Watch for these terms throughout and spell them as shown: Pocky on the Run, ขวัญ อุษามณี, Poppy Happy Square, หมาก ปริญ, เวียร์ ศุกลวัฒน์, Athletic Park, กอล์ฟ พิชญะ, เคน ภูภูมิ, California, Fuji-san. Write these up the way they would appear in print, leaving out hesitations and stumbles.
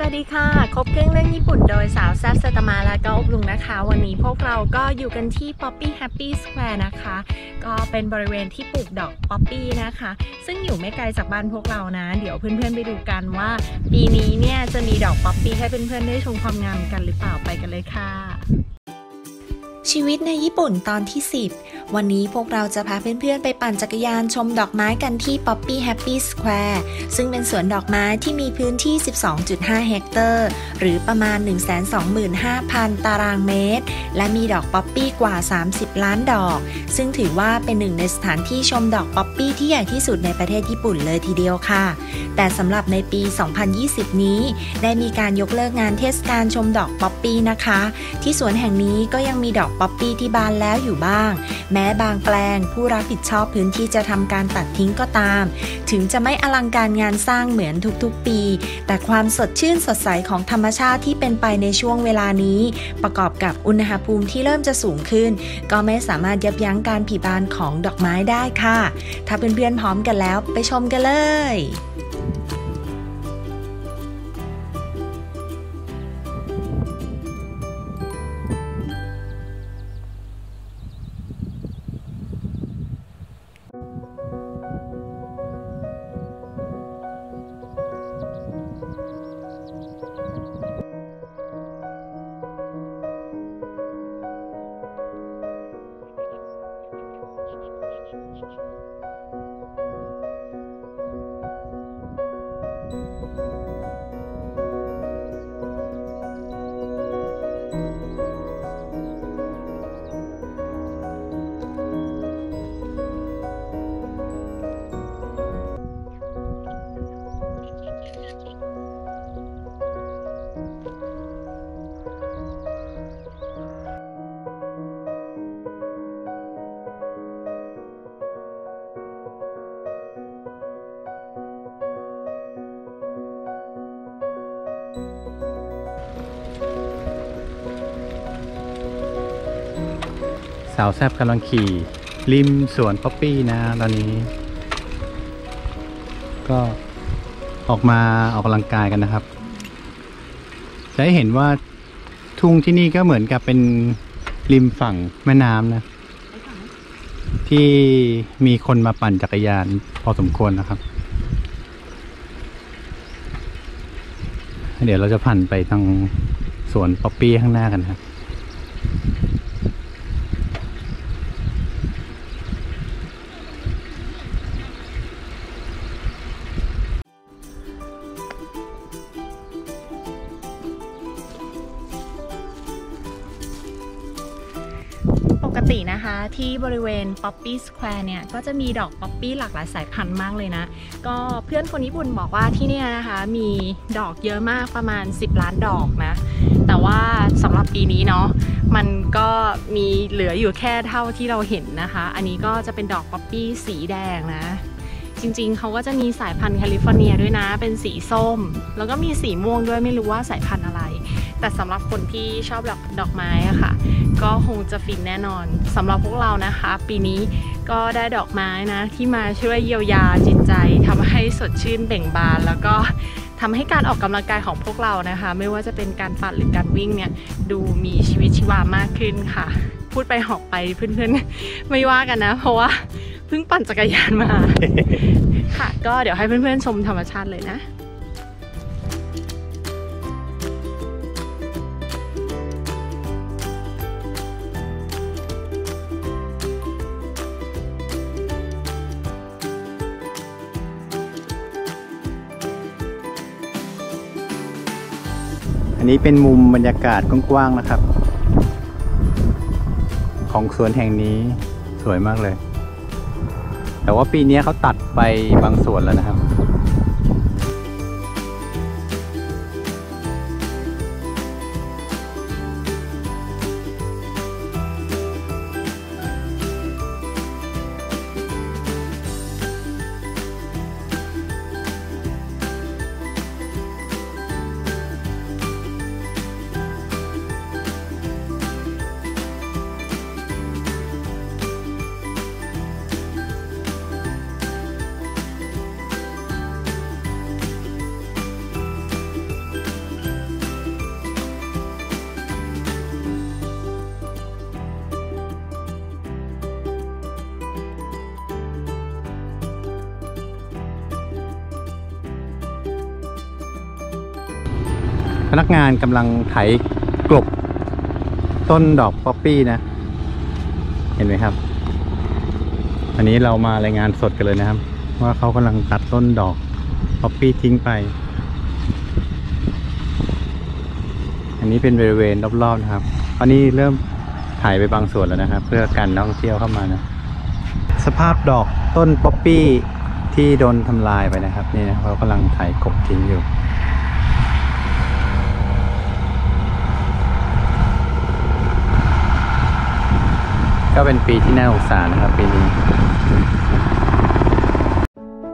สวัสดีค่ะครบเครื่องเรื่องญี่ปุ่นโดยสาวแซ่บสัตมาและก็อบลุงนะคะวันนี้พวกเราก็อยู่กันที่ Poppy Happy Square นะคะก็เป็นบริเวณที่ปลูกดอกป๊อปปี้นะคะซึ่งอยู่ไม่ไกลจากบ้านพวกเรานะเดี๋ยวเพื่อนๆไปดูกันว่าปีนี้เนี่ยจะมีดอกป๊อปปี้ให้เพื่อนๆได้ชมความงามกันหรือเปล่าไปกันเลยค่ะชีวิตในญี่ปุ่นตอนที่10วันนี้พวกเราจะพาเพื่อนๆไปปั่นจักรยานชมดอกไม้กันที่ Poppy Happy Square ซึ่งเป็นสวนดอกไม้ที่มีพื้นที่ 12.5 เฮกเตอร์หรือประมาณ 125,000 ตารางเมตรและมีดอกป๊อปปี้กว่า30ล้านดอกซึ่งถือว่าเป็นหนึ่งในสถานที่ชมดอกป๊อปปี้ที่ใหญ่ที่สุดในประเทศญี่ปุ่นเลยทีเดียวค่ะแต่สำหรับในปี 2020 นี้ได้มีการยกเลิกงานเทศกาลชมดอกป๊อปปี้นะคะที่สวนแห่งนี้ก็ยังมีดอกป๊อปปี้ที่บานแล้วอยู่บ้างแม้บางแปลงผู้รับผิดชอบพื้นที่จะทำการตัดทิ้งก็ตามถึงจะไม่อลังการงานสร้างเหมือนทุกๆปีแต่ความสดชื่นสดใสของธรรมชาติที่เป็นไปในช่วงเวลานี้ประกอบกับอุณหภูมิที่เริ่มจะสูงขึ้นก็ไม่สามารถยับยั้งการผลิบานของดอกไม้ได้ค่ะถ้าเพื่อนๆพร้อมกันแล้วไปชมกันเลยสาวแซ่บกำลังขี่ริมสวนป๊อปปี้นะตอนนี้ก็ออกมาออกกำลังกายกันนะครับจะได้เห็นว่าทุ่งที่นี่ก็เหมือนกับเป็นริมฝั่งแม่น้ำนะที่มีคนมาปั่นจักรยานพอสมควรนะครับเดี๋ยวเราจะผ่านไปทางสวนป๊อปปี้ข้างหน้ากันครับปกตินะคะที่บริเวณ Poppy Square เนี่ยก็จะมีดอกป๊อปปี้หลากหลายสายพันธุ์มากเลยนะก็เพื่อนคนญี่ปุ่นบอกว่าที่เนี่ยนะคะมีดอกเยอะมากประมาณ10ล้านดอกนะแต่ว่าสำหรับปีนี้เนาะมันก็มีเหลืออยู่แค่เท่าที่เราเห็นนะคะอันนี้ก็จะเป็นดอกป๊อปปี้สีแดงนะจริงๆเขาก็จะมีสายพันธุ์แคลิฟอร์เนียด้วยนะเป็นสีส้มแล้วก็มีสีม่วงด้วยไม่รู้ว่าสายพันธุ์อะไรแต่สำหรับคนที่ชอบดอกไม้อะค่ะก็คงจะฟินแน่นอนสำหรับพวกเรานะคะปีนี้ก็ได้ดอกไม้นะที่มาช่วยเยียวยาจิตใจทำให้สดชื่นเบ่งบานแล้วก็ทำให้การออกกำลังกายของพวกเรานะคะไม่ว่าจะเป็นการปั่นหรือการวิ่งเนี่ยดูมีชีวิตชีวามากขึ้นค่ะพูดไปหอบไปเพื่อนๆไม่ว่ากันนะเพราะว่าเพิ่งปั่นจักรยานมา ค่ะก็เดี๋ยวให้เพื่อนๆชมธรรมชาติเลยนะอันนี้เป็นมุมบรรยากาศกว้างๆนะครับของสวนแห่งนี้สวยมากเลยแต่ว่าปีนี้เขาตัดไปบางส่วนแล้วนะครับ พนักงานกำลังไถกลบต้นดอกป๊อปปี้นะเห็นไหมครับอันนี้เรามารายงานสดกันเลยนะครับว่าเขากำลังตัดต้นดอกป๊อปปี้ทิ้งไปอันนี้เป็นบริเวณรอบๆนะครับอันนี้เริ่มถ่ายไปบางส่วนแล้วนะครับเพื่อกันนักท่องเที่ยวเข้ามานะสภาพดอกต้นป๊อปปี้ที่โดนทำลายไปนะครับนี่นะเขากำลังถ่ายกบทิ้งอยู่ก็เป็นปีที่น่าสงสารนะครับปีนี้เ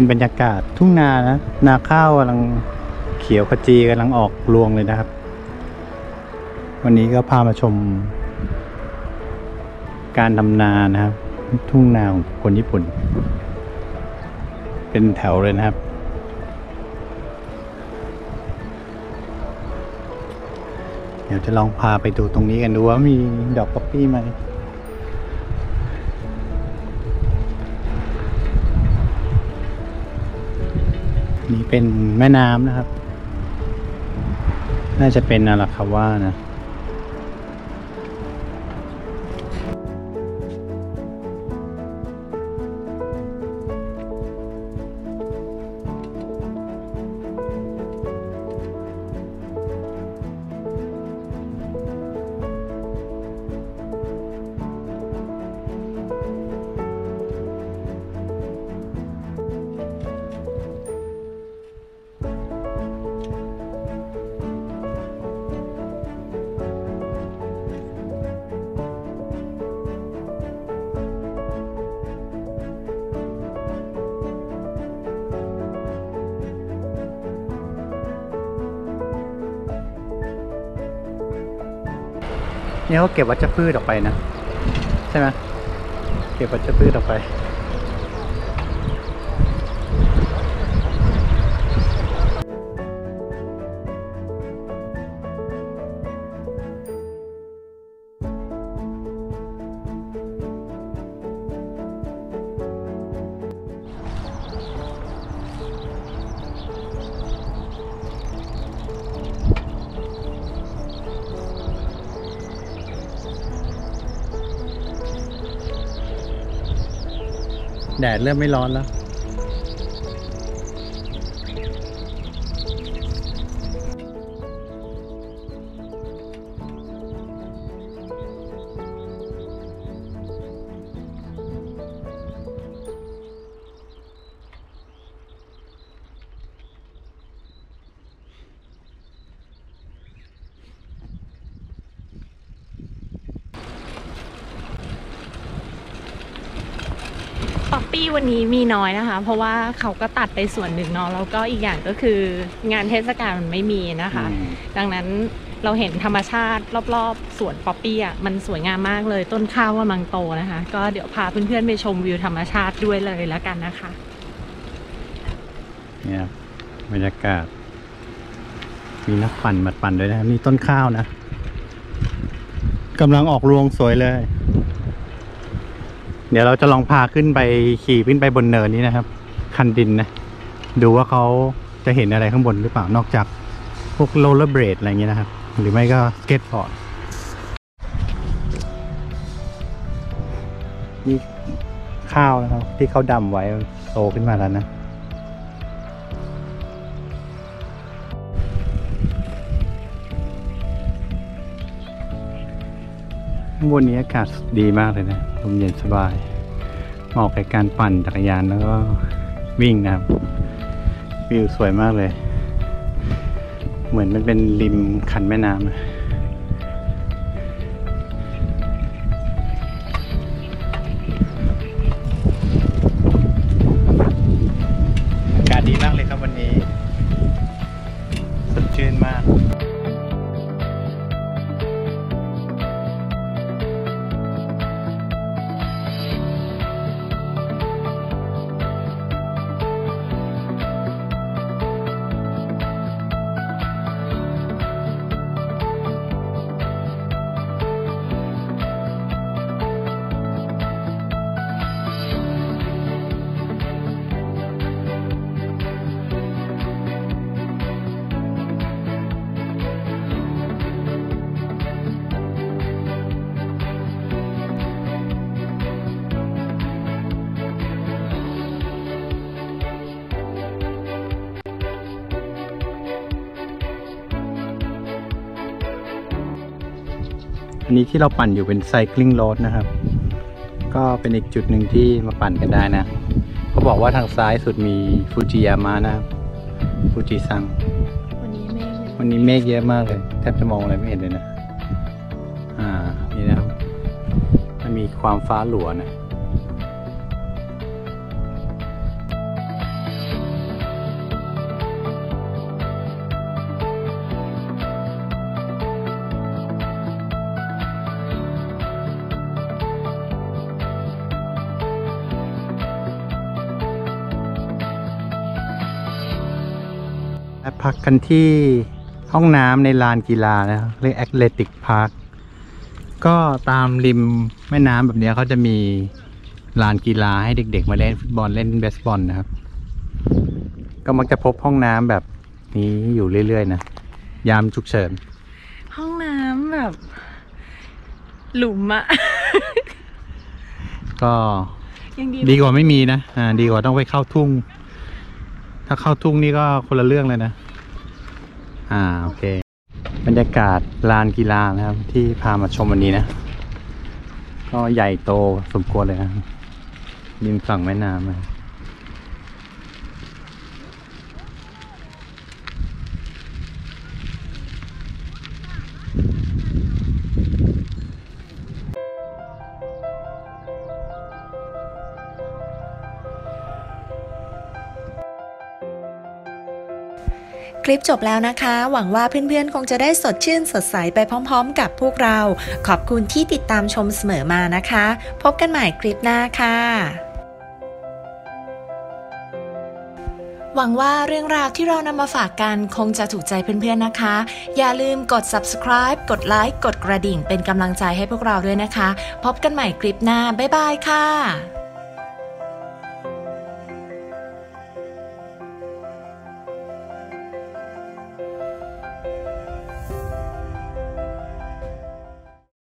ป็นบรรยากาศทุ่งนานะนาข้าวกำลังเขียวขจีกำลังออกรวงเลยนะครับวันนี้ก็พามาชมการทำนานะครับทุ่งนาของคนญี่ปุ่นเป็นแถวเลยนะครับเดี๋ยวจะลองพาไปดูตรงนี้กันดูว่ามีดอกป๊อปปี้ไหมนี่เป็นแม่น้ำนะครับน่าจะเป็นอาราคาว่านะนี่เขาเก็บวัชพืชออกไปนะใช่ไหมเก็บวัชพืชออกไปแดดเริ่มไม่ร้อนแล้วป๊อปปี้วันนี้มีน้อยนะคะเพราะว่าเขาก็ตัดไปส่วนหนึ่งเนาะแล้วก็อีกอย่างก็คืองานเทศกาลมันไม่มีนะคะดังนั้นเราเห็นธรรมชาติรอบๆสวนป๊อปปี้อ่ะมันสวยงามมากเลยต้นข้าวกำลังโตนะคะก็เดี๋ยวพาเพื่อนๆไปชมวิวธรรมชาติด้วยเลยแล้วกันนะคะเนี่ยบรรยากาศมีนักปั่นมาปั่นด้วยนะนี่ต้นข้าวนะกำลังออกรวงสวยเลยเดี๋ยวเราจะลองพาขึ้นไปขี่ขึ้นไปบนเนินนี้นะครับคันดินนะดูว่าเขาจะเห็นอะไรข้างบนหรือเปล่านอกจากพวกโรลเลอร์เบลดอะไรอย่างเงี้ยนะครับหรือไม่ก็สเก็ตบอร์ดนี่ข้าวนะครับที่เขาดำไว้โตขึ้นมาแล้วนะวันนี้อากาศดีมากเลยนะลมเย็นสบายเหมาะกับการปั่นจักรยานแล้วก็วิ่งนะครับวิวสวยมากเลย เหมือนมันเป็นริมคันแม่น้ำอากาศดีมากเลยครับวันนี้สดชื่นมากอันนี้ที่เราปั่นอยู่เป็นไซคลิงโรดนะครับก็เป็นอีกจุดหนึ่งที่มาปั่นกันได้นะเขาบอกว่าทางซ้ายสุดมีฟูจิยามะนะฟูจิซังวันนี้เมฆเยอะมากเลยแทบจะมองอะไรไม่เห็นเลยนะนี่นะครับมันมีความฟ้าหลัวนะพักกันที่ห้องน้ำในลานกีฬานะครับเรียกแอตเลติกพาร์คก็ตามริมแม่น้ำแบบนี้เขาจะมีลานกีฬาให้เด็กๆมาเล่นฟุตบอลเล่นเบสบอลนะครับก็มักจะพบห้องน้ำแบบนี้อยู่เรื่อยๆนะยามฉุกเฉินห้องน้ำแบบหลุมอะ ก็ดีกว่าไม่มีนะดีกว่าต้องไปเข้าทุ่งถ้าเข้าทุ่งนี่ก็คนละเรื่องเลยนะโอเคบรรยากาศลานกีฬานะครับที่พามาชมวันนี้นะก็ใหญ่โตสมควรเลยนะริมฝั่งแม่น้ำนะคลิปจบแล้วนะคะหวังว่าเพื่อนๆคงจะได้สดชื่นสดใสไปพร้อมๆกับพวกเราขอบคุณที่ติดตามชมเสมอมานะคะพบกันใหม่คลิปหน้าค่ะหวังว่าเรื่องราวที่เรานำมาฝากกันคงจะถูกใจเพื่อนๆนะคะอย่าลืมกด subscribe กดไลค์กดกระดิ่งเป็นกำลังใจให้พวกเราด้วยนะคะพบกันใหม่คลิปหน้าบ๊ายบายค่ะ